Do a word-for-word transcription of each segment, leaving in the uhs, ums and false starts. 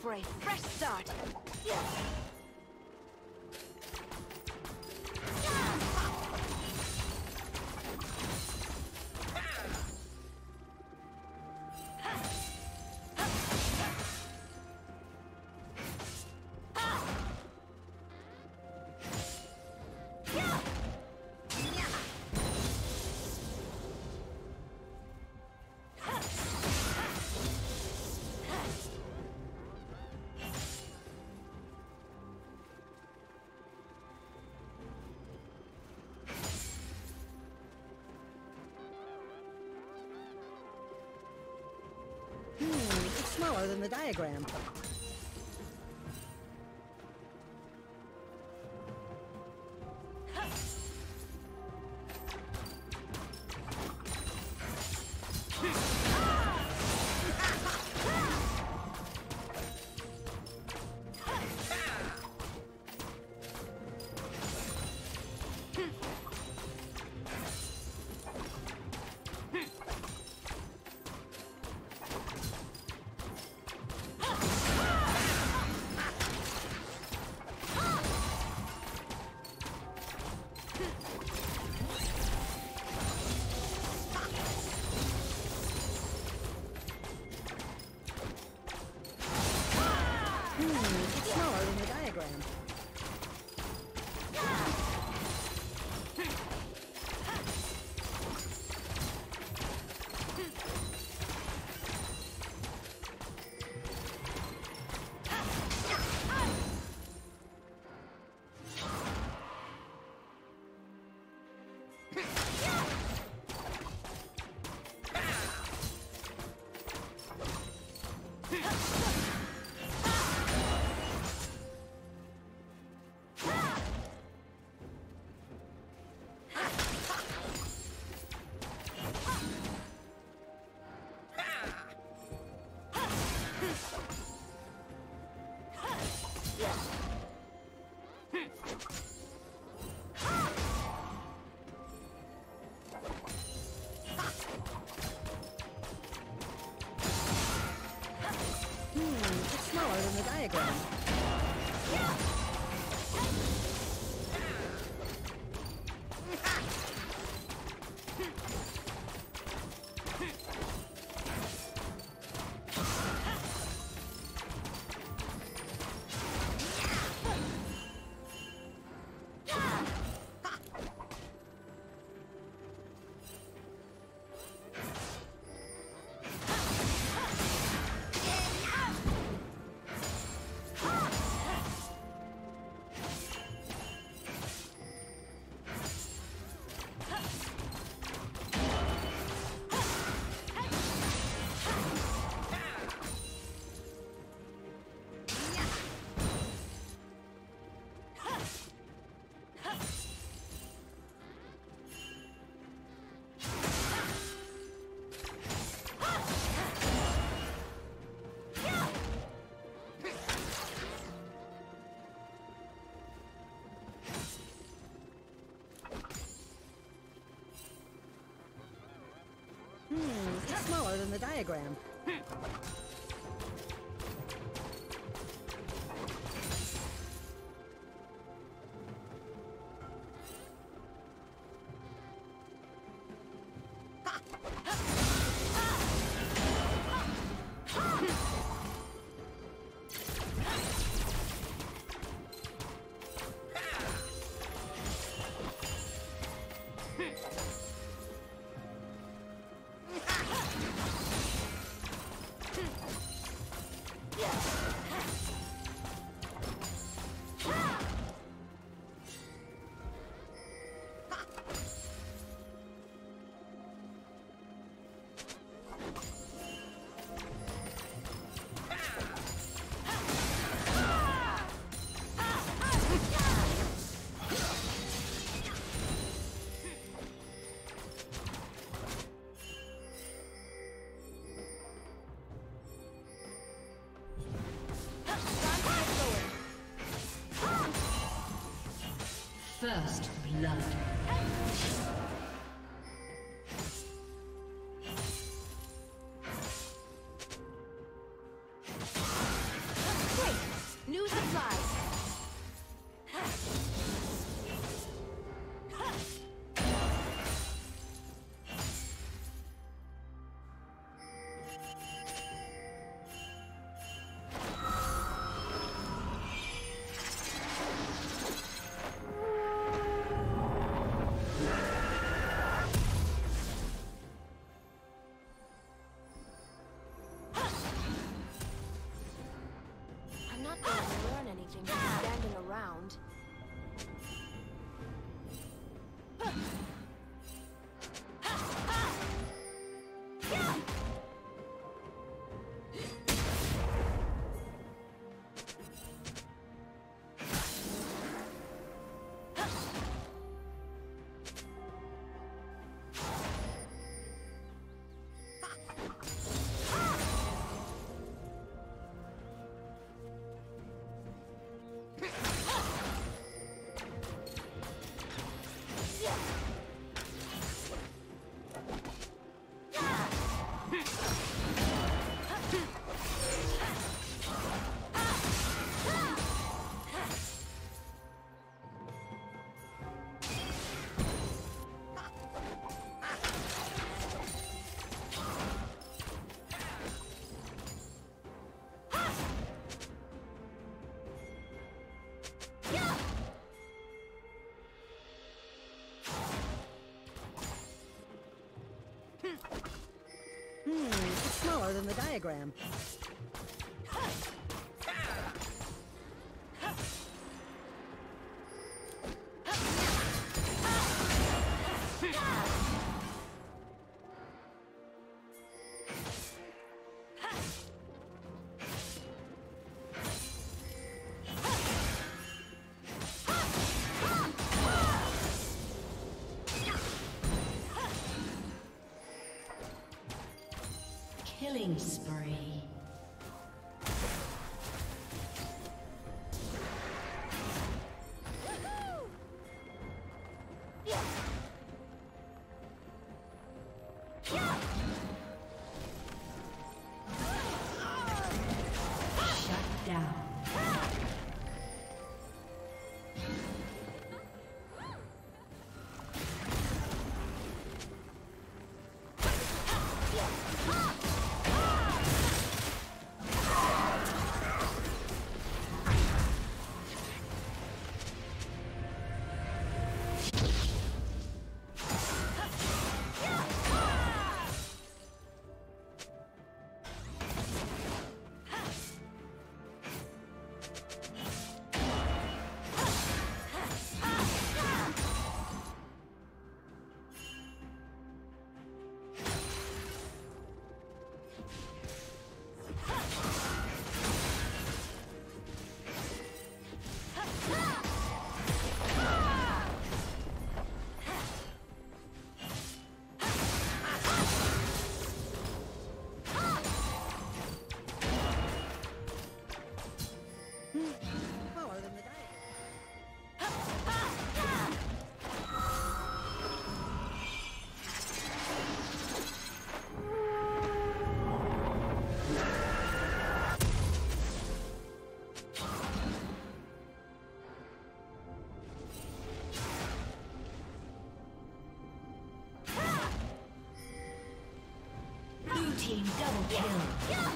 For a fresh start. Yeah. Smaller than the diagram. Smaller than the diagram. First blood. Smaller than the diagram. Killing spree. Double kill. Yeah. Yeah.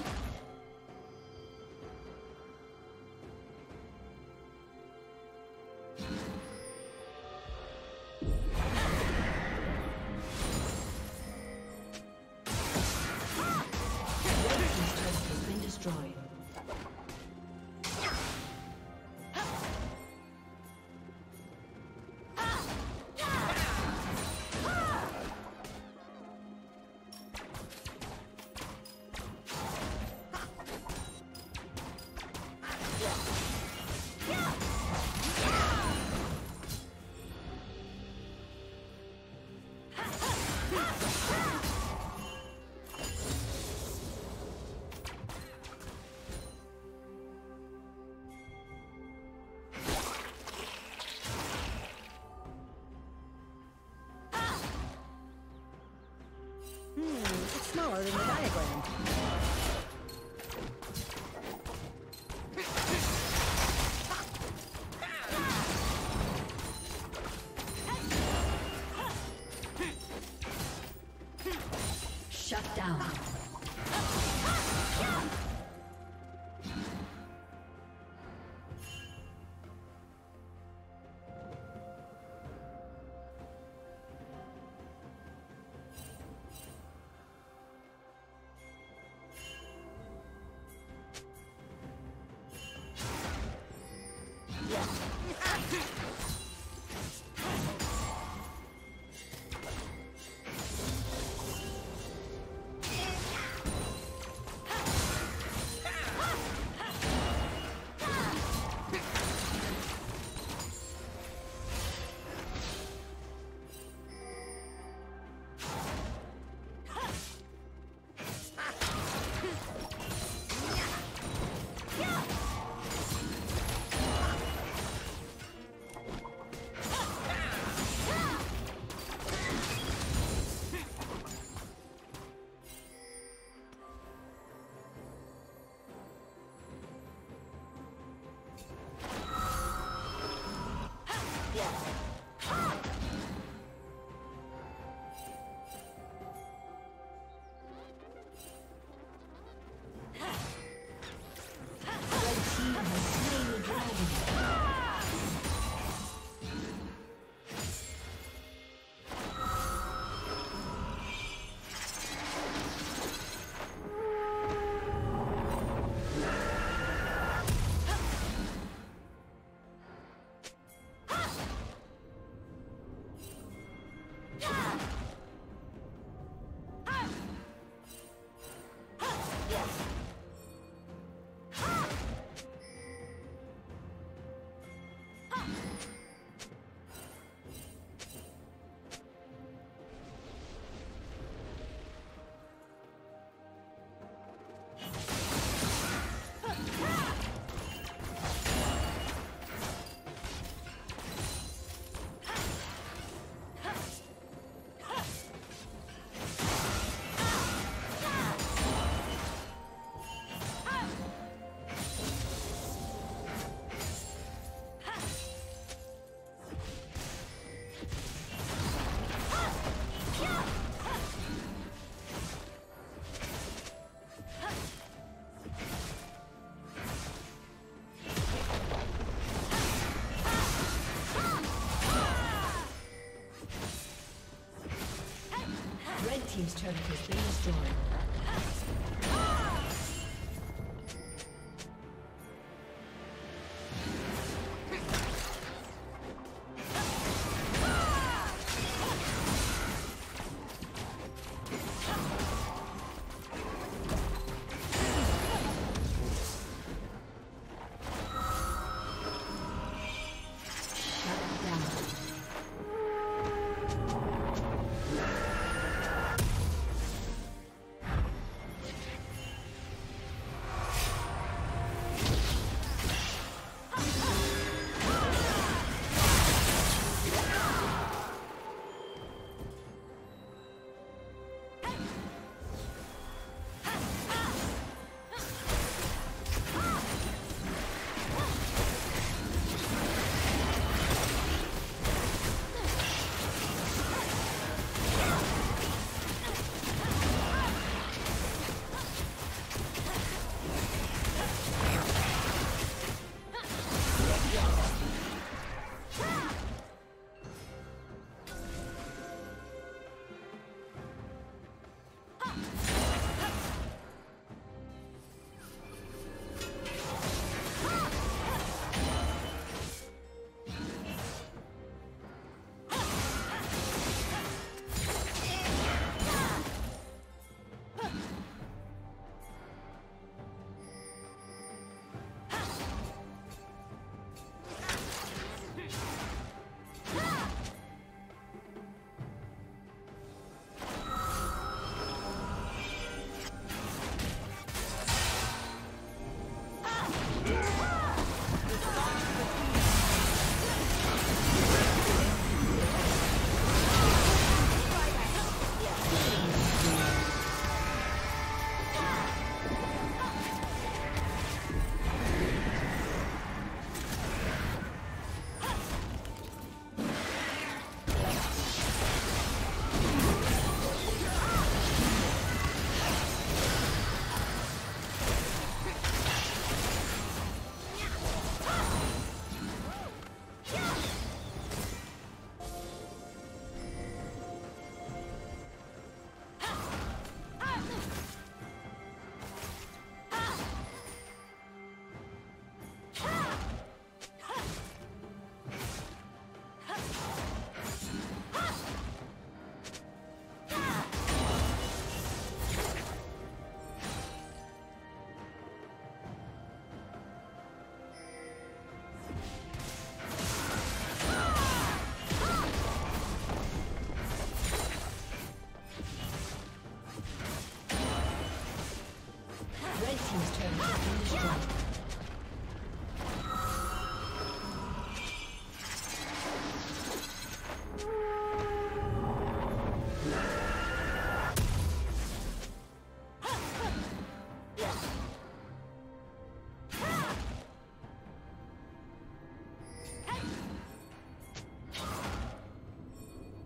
down. Team's turret has been destroyed. team's turret has been destroyed.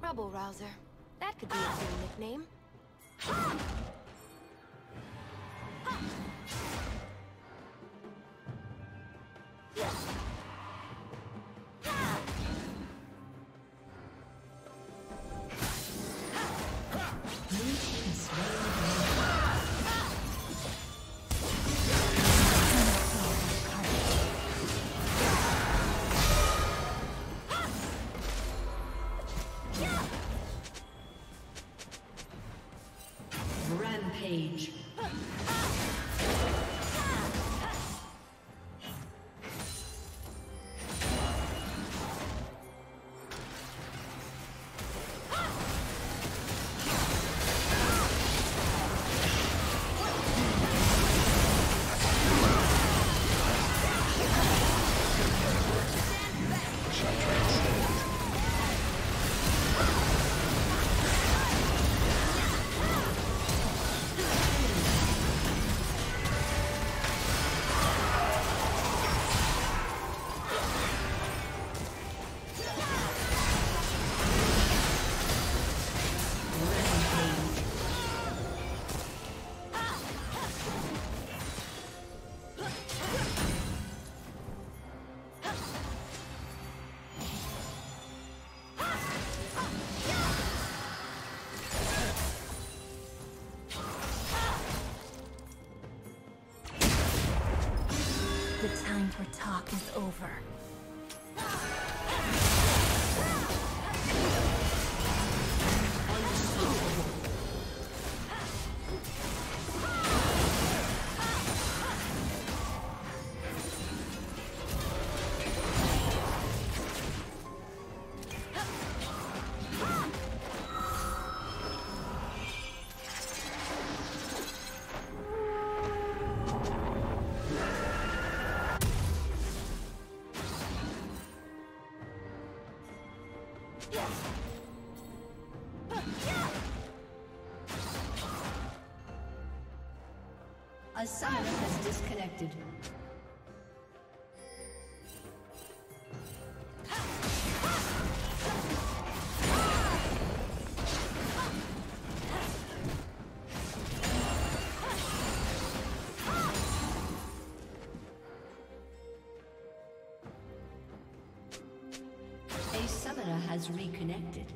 Trouble Rouser. That could be a cool nickname. Page. Our talk is over. A siren has disconnected. A summoner has reconnected.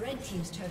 Red team's turret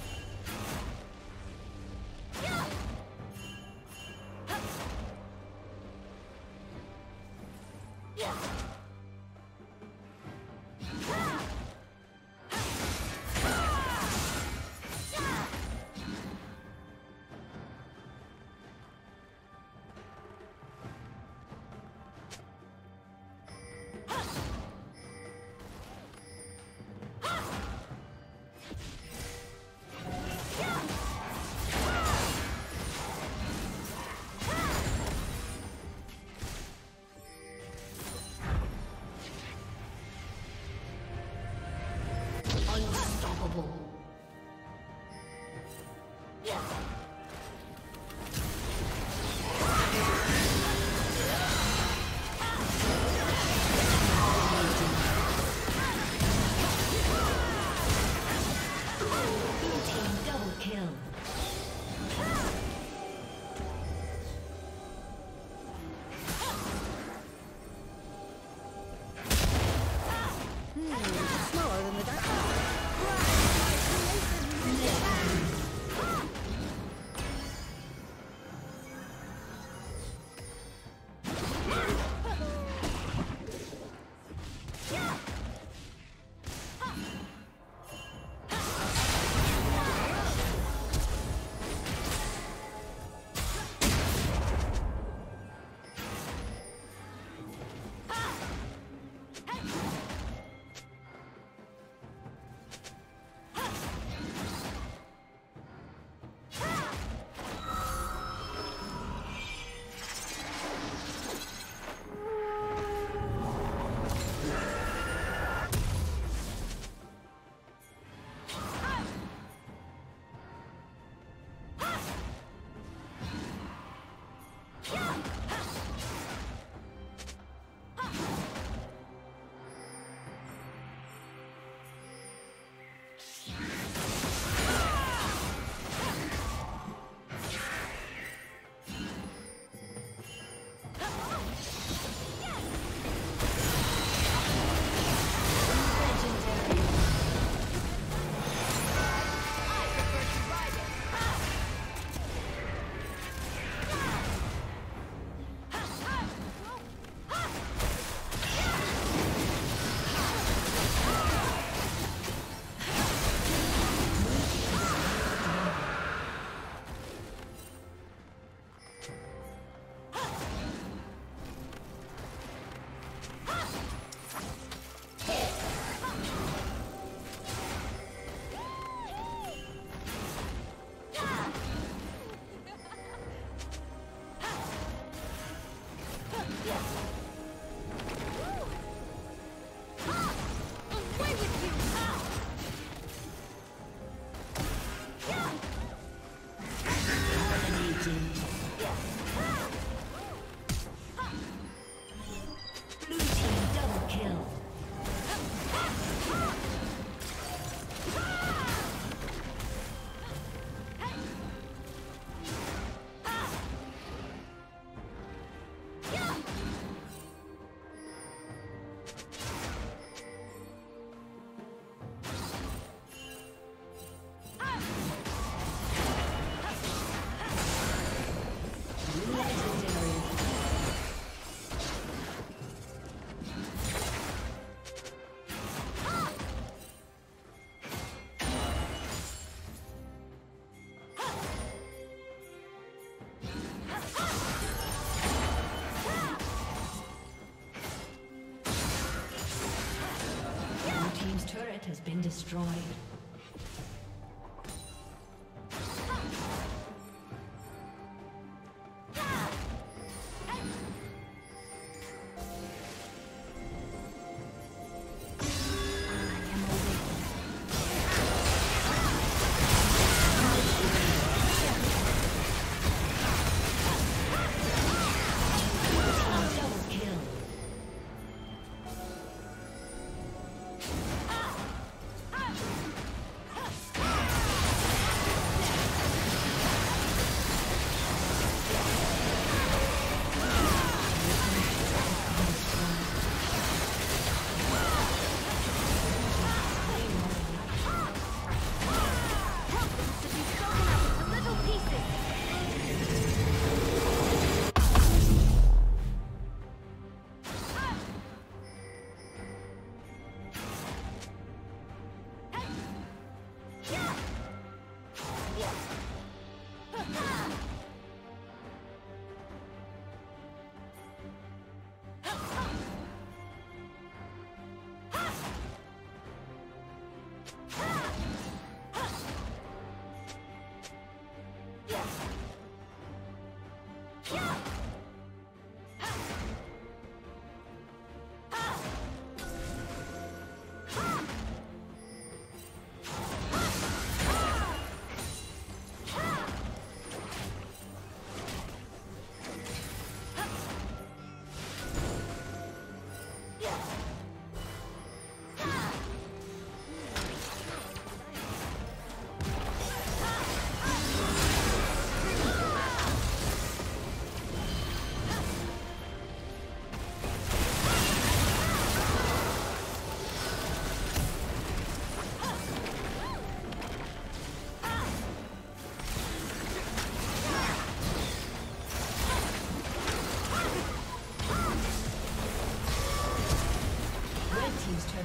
Has been destroyed.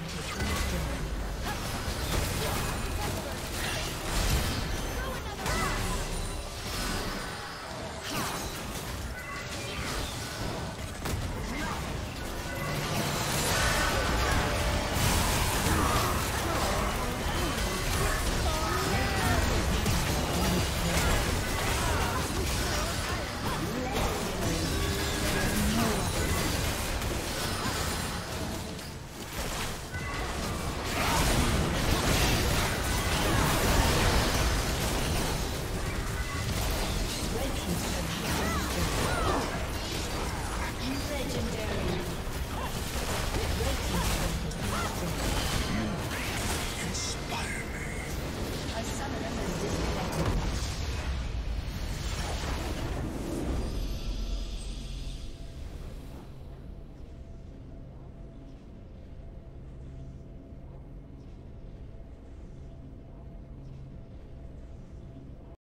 Turret